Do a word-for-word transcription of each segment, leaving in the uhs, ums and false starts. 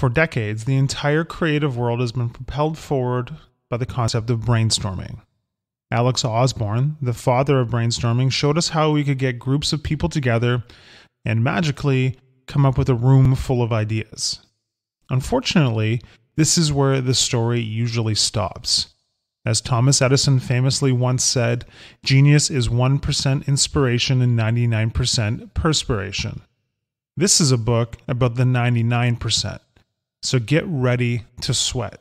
For decades, the entire creative world has been propelled forward by the concept of brainstorming. Alex Osborn, the father of brainstorming, showed us how we could get groups of people together and magically come up with a room full of ideas. Unfortunately, this is where the story usually stops. As Thomas Edison famously once said, genius is one percent inspiration and ninety-nine percent perspiration. This is a book about the ninety-nine percent. So get ready to sweat.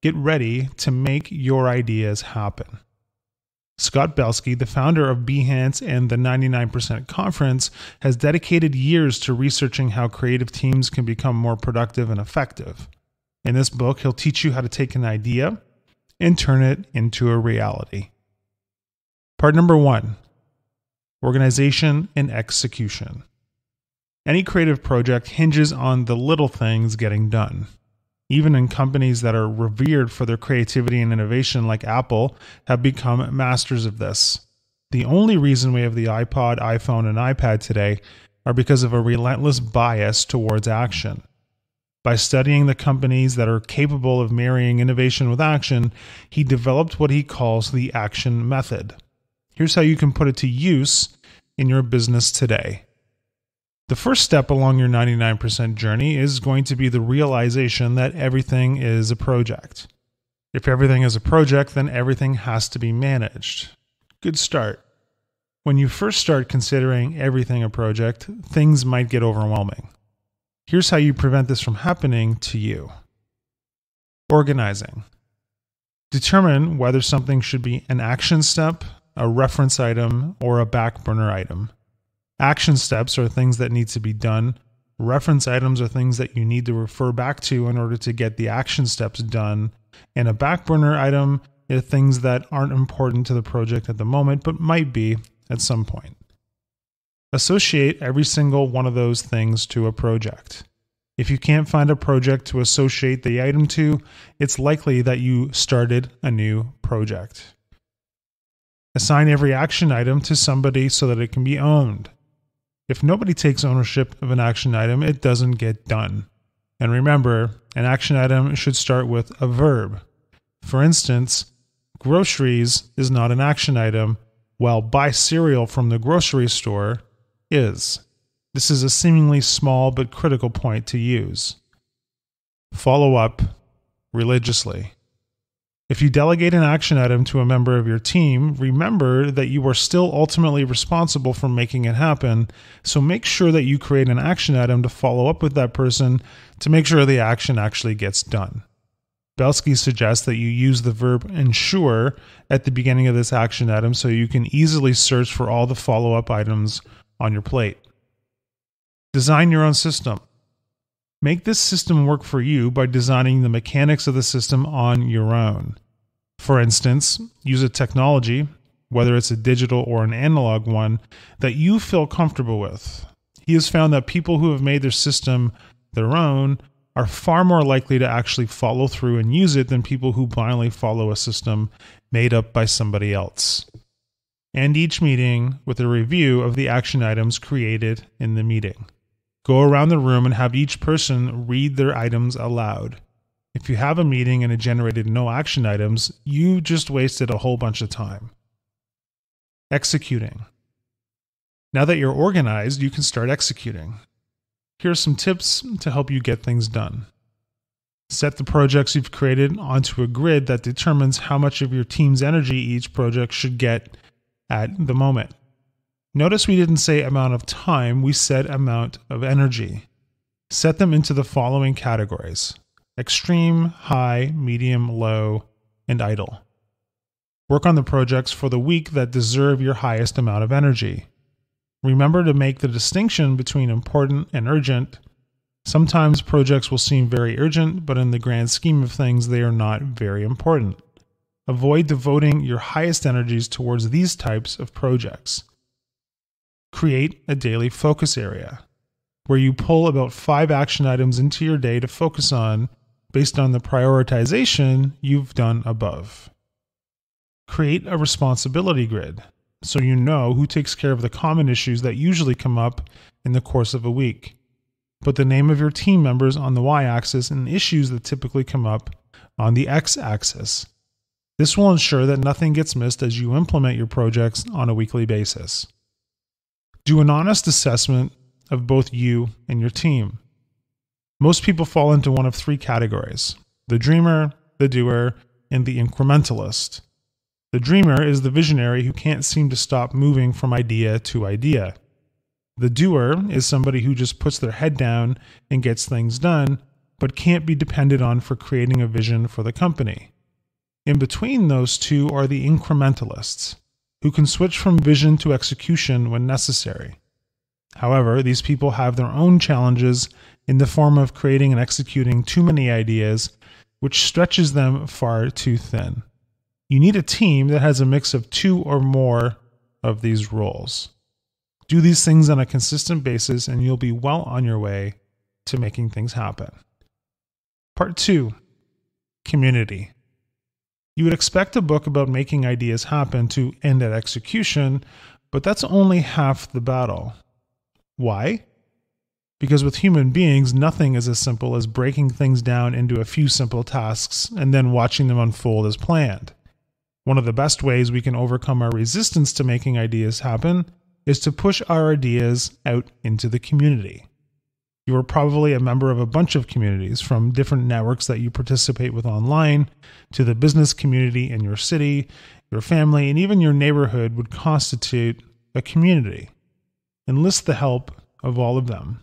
Get ready to make your ideas happen. Scott Belsky, the founder of Behance and the ninety-nine percent Conference, has dedicated years to researching how creative teams can become more productive and effective. In this book, he'll teach you how to take an idea and turn it into a reality. Part number one, organization and execution. Any creative project hinges on the little things getting done. Even in companies that are revered for their creativity and innovation, like Apple, have become masters of this. The only reason we have the iPod, iPhone, and iPad today are because of a relentless bias towards action. By studying the companies that are capable of marrying innovation with action, he developed what he calls the Action Method. Here's how you can put it to use in your business today. The first step along your ninety-nine percent journey is going to be the realization that everything is a project. If everything is a project, then everything has to be managed. Good start. When you first start considering everything a project, things might get overwhelming. Here's how you prevent this from happening to you. Organizing. Determine whether something should be an action step, a reference item, or a back burner item. Action steps are things that need to be done. Reference items are things that you need to refer back to in order to get the action steps done. And a back burner item are things that aren't important to the project at the moment, but might be at some point. Associate every single one of those things to a project. If you can't find a project to associate the item to, it's likely that you started a new project. Assign every action item to somebody so that it can be owned. If nobody takes ownership of an action item, it doesn't get done. And remember, an action item should start with a verb. For instance, groceries is not an action item, while buy cereal from the grocery store is. This is a seemingly small but critical point to use. Follow up religiously. If you delegate an action item to a member of your team, remember that you are still ultimately responsible for making it happen, so make sure that you create an action item to follow up with that person to make sure the action actually gets done. Belsky suggests that you use the verb ensure at the beginning of this action item so you can easily search for all the follow-up items on your plate. Design your own system. Make this system work for you by designing the mechanics of the system on your own. For instance, use a technology, whether it's a digital or an analog one, that you feel comfortable with. He has found that people who have made their system their own are far more likely to actually follow through and use it than people who blindly follow a system made up by somebody else. End each meeting with a review of the action items created in the meeting. Go around the room and have each person read their items aloud. If you have a meeting and it generated no action items, you just wasted a whole bunch of time. Executing. Now that you're organized, you can start executing. Here are some tips to help you get things done. Set the projects you've created onto a grid that determines how much of your team's energy each project should get at the moment. Notice we didn't say amount of time, we said amount of energy. Set them into the following categories: extreme, high, medium, low, and idle. Work on the projects for the week that deserve your highest amount of energy. Remember to make the distinction between important and urgent. Sometimes projects will seem very urgent, but in the grand scheme of things, they are not very important. Avoid devoting your highest energies towards these types of projects. Create a daily focus area where you pull about five action items into your day to focus on based on the prioritization you've done above. Create a responsibility grid so you know who takes care of the common issues that usually come up in the course of a week. put the name of your team members on the y-axis and issues that typically come up on the x-axis. This will ensure that nothing gets missed as you implement your projects on a weekly basis. Do an honest assessment of both you and your team. Most people fall into one of three categories: the dreamer, the doer, and the incrementalist. The dreamer is the visionary who can't seem to stop moving from idea to idea. The doer is somebody who just puts their head down and gets things done, but can't be depended on for creating a vision for the company. In between those two are the incrementalists, who can switch from vision to execution when necessary. However, these people have their own challenges in the form of creating and executing too many ideas, which stretches them far too thin. You need a team that has a mix of two or more of these roles. Do these things on a consistent basis and you'll be well on your way to making things happen. Part two, community. You would expect a book about making ideas happen to end at execution, but that's only half the battle. Why? Because with human beings, nothing is as simple as breaking things down into a few simple tasks and then watching them unfold as planned. One of the best ways we can overcome our resistance to making ideas happen is to push our ideas out into the community. You are probably a member of a bunch of communities, from different networks that you participate with online, to the business community in your city, your family, and even your neighborhood would constitute a community. Enlist the help of all of them.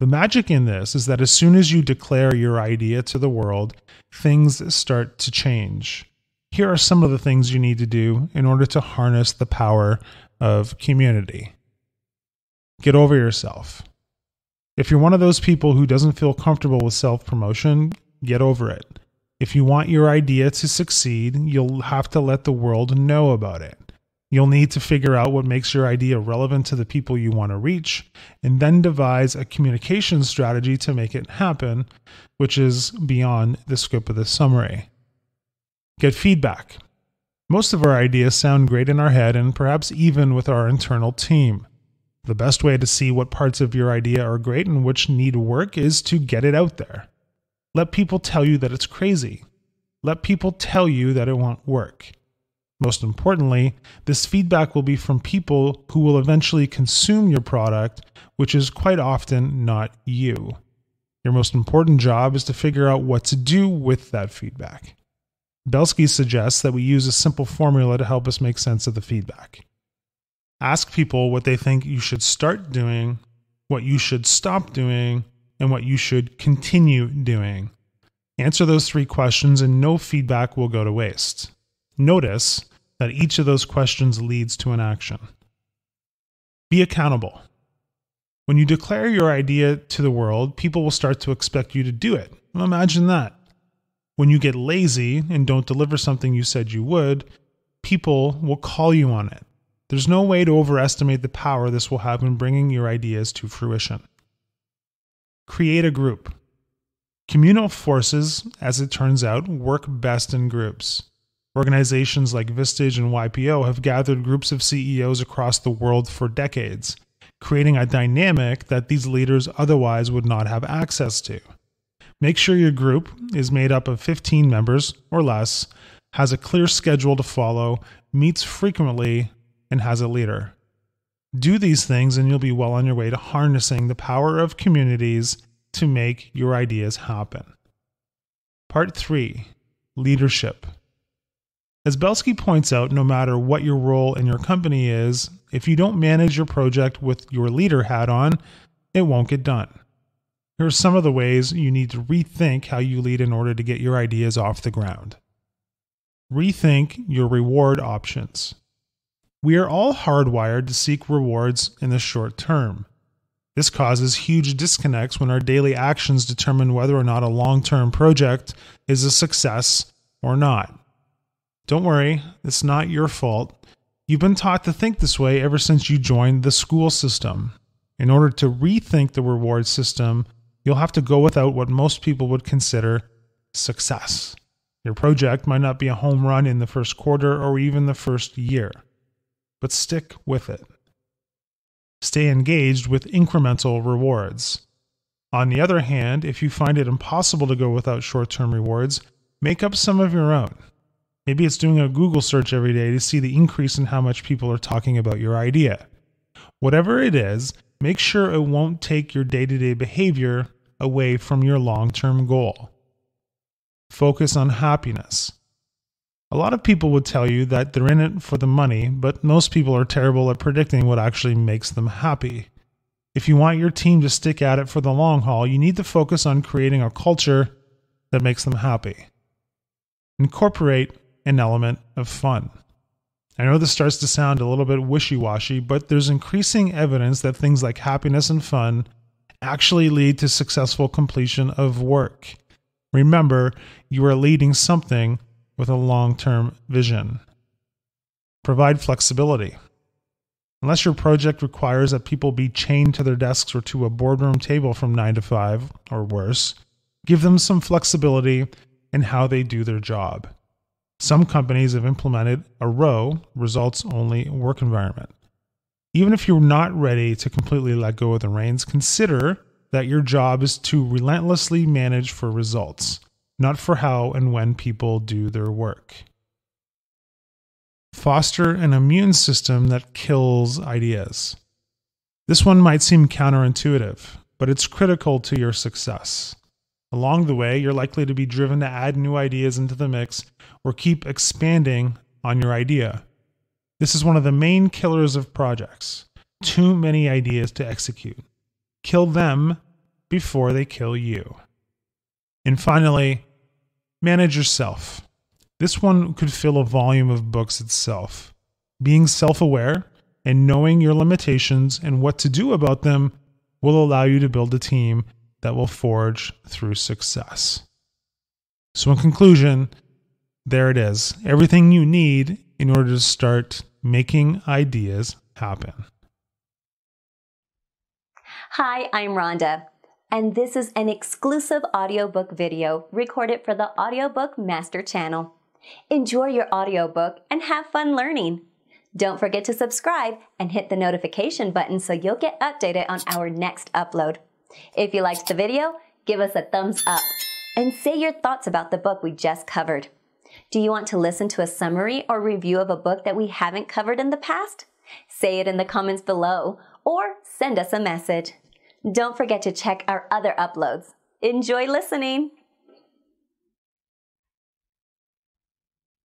The magic in this is that as soon as you declare your idea to the world, things start to change. Here are some of the things you need to do in order to harness the power of community. Get over yourself. If you're one of those people who doesn't feel comfortable with self-promotion, get over it. If you want your idea to succeed, you'll have to let the world know about it. You'll need to figure out what makes your idea relevant to the people you want to reach, and then devise a communication strategy to make it happen, which is beyond the scope of this summary. Get feedback. Most of our ideas sound great in our head and perhaps even with our internal team. The best way to see what parts of your idea are great and which need work is to get it out there. Let people tell you that it's crazy. Let people tell you that it won't work. Most importantly, this feedback will be from people who will eventually consume your product, which is quite often not you. Your most important job is to figure out what to do with that feedback. Belsky suggests that we use a simple formula to help us make sense of the feedback. Ask people what they think you should start doing, what you should stop doing, and what you should continue doing. Answer those three questions and no feedback will go to waste. Notice that each of those questions leads to an action. Be accountable. When you declare your idea to the world, people will start to expect you to do it. Imagine that. When you get lazy and don't deliver something you said you would, people will call you on it. There's no way to overestimate the power this will have in bringing your ideas to fruition. Create a group. Communal forces, as it turns out, work best in groups. Organizations like Vistage and Y P O have gathered groups of C E Os across the world for decades, creating a dynamic that these leaders otherwise would not have access to. Make sure your group is made up of fifteen members or less, has a clear schedule to follow, meets frequently, and has a leader. Do these things and you'll be well on your way to harnessing the power of communities to make your ideas happen. Part three, leadership. As Belsky points out, no matter what your role in your company is, if you don't manage your project with your leader hat on, it won't get done. Here are some of the ways you need to rethink how you lead in order to get your ideas off the ground. Rethink your reward options. We are all hardwired to seek rewards in the short term. This causes huge disconnects when our daily actions determine whether or not a long-term project is a success or not. Don't worry, it's not your fault. You've been taught to think this way ever since you joined the school system. In order to rethink the reward system, you'll have to go without what most people would consider success. Your project might not be a home run in the first quarter or even the first year, but stick with it. Stay engaged with incremental rewards. On the other hand, if you find it impossible to go without short-term rewards, make up some of your own. Maybe it's doing a Google search every day to see the increase in how much people are talking about your idea. Whatever it is, make sure it won't take your day-to-day behavior away from your long-term goal. Focus on happiness. A lot of people would tell you that they're in it for the money, but most people are terrible at predicting what actually makes them happy. If you want your team to stick at it for the long haul, you need to focus on creating a culture that makes them happy. Incorporate an element of fun. I know this starts to sound a little bit wishy-washy, but there's increasing evidence that things like happiness and fun actually lead to successful completion of work. Remember, you are leading something with a long-term vision. Provide flexibility. Unless your project requires that people be chained to their desks or to a boardroom table from nine to five or worse, give them some flexibility in how they do their job. Some companies have implemented a R O W, results-only work environment. Even if you're not ready to completely let go of the reins, consider that your job is to relentlessly manage for results, not for how and when people do their work. Foster an immune system that kills ideas. This one might seem counterintuitive, but it's critical to your success. Along the way, you're likely to be driven to add new ideas into the mix or keep expanding on your idea. This is one of the main killers of projects. Too many ideas to execute. Kill them before they kill you. And finally, manage yourself. This one could fill a volume of books itself. Being self-aware and knowing your limitations and what to do about them will allow you to build a team that will forge through success. So in conclusion, there it is. Everything you need in order to start making ideas happen. Hi, I'm Rhonda, and this is an exclusive audiobook video recorded for the Audiobook Master Channel. Enjoy your audiobook and have fun learning. Don't forget to subscribe and hit the notification button so you'll get updated on our next upload. If you liked the video, give us a thumbs up and say your thoughts about the book we just covered. Do you want to listen to a summary or review of a book that we haven't covered in the past? Say it in the comments below or send us a message. Don't forget to check our other uploads. Enjoy listening!